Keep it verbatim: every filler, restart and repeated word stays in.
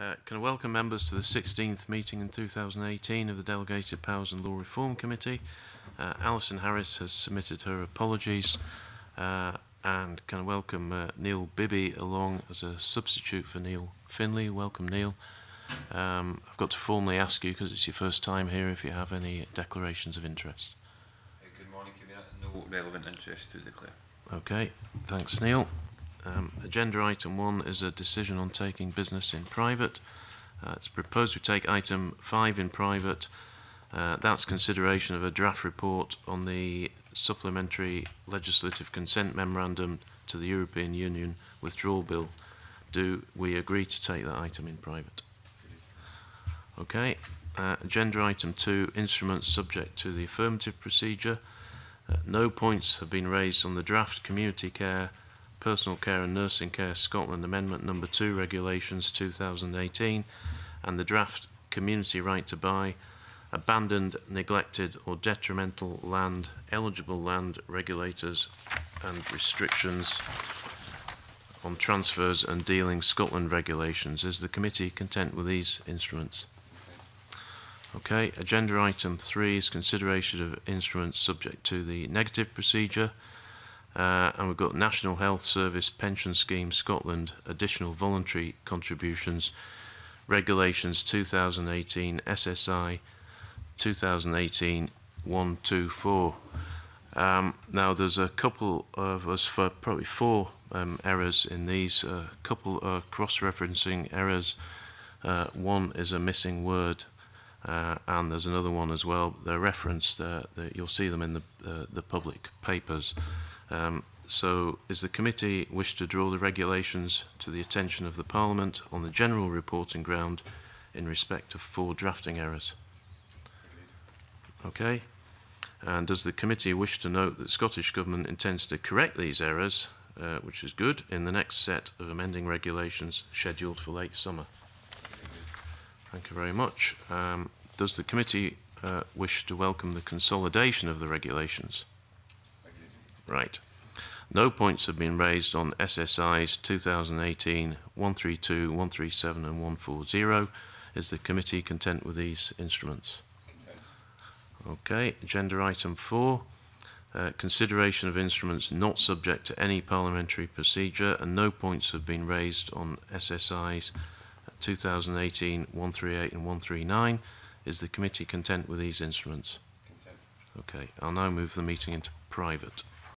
Uh, can I welcome members to the sixteenth meeting in two thousand eighteen of the Delegated Powers and Law Reform Committee. Uh, Alison Harris has submitted her apologies, uh, and can I welcome uh, Neil Bibby along as a substitute for Neil Findlay. Welcome, Neil. Um, I've got to formally ask you, because it's your first time here, if you have any declarations of interest. Uh, good morning, Commissioner. No relevant interest to declare. Okay, thanks, Neil. Um, agenda item one is a decision on taking business in private. Uh, it's proposed we take item five in private. Uh, that's consideration of a draft report on the supplementary legislative consent memorandum to the European Union (Withdrawal) Bill. Do we agree to take that item in private? Okay. Uh, agenda item two, instruments subject to the affirmative procedure. Uh, no points have been raised on the draft Community Care, Personal Care and Nursing Care Scotland Amendment Number two Regulations two thousand eighteen and the draft Community Right to Buy (Abandoned, Neglected or Detrimental Land) (Eligible Land) Regulators and Restrictions on Transfers and Dealing Scotland Regulations. Is the committee content with these instruments? Okay. Agenda item three is consideration of instruments subject to the negative procedure. Uh, and we've got National Health Service Pension Scheme Scotland Additional Voluntary Contributions Regulations two thousand eighteen S S I two thousand eighteen one twenty-four. Um, now there's a couple of us for probably four um, errors in these. A uh, couple are cross-referencing errors. Uh, one is a missing word, uh, and there's another one as well. They're referenced. Uh, the, you'll see them in the uh, the public papers. Um, so is the committee wish to draw the regulations to the attention of the Parliament on the general reporting ground in respect of four drafting errors? Okay. And does the committee wish to note that Scottish Government intends to correct these errors, uh, which is good, in the next set of amending regulations scheduled for late summer? Thank you very much. Um, does the committee uh, wish to welcome the consolidation of the regulations? Right. No points have been raised on S S Is two thousand eighteen, one thirty-two, one thirty-seven and one forty. Is the committee content with these instruments? Okay. Agenda item four, uh, consideration of instruments not subject to any parliamentary procedure, and no points have been raised on S S Is two thousand eighteen, one thirty-eight and one thirty-nine. Is the committee content with these instruments? Content. Okay. I'll now move the meeting into private.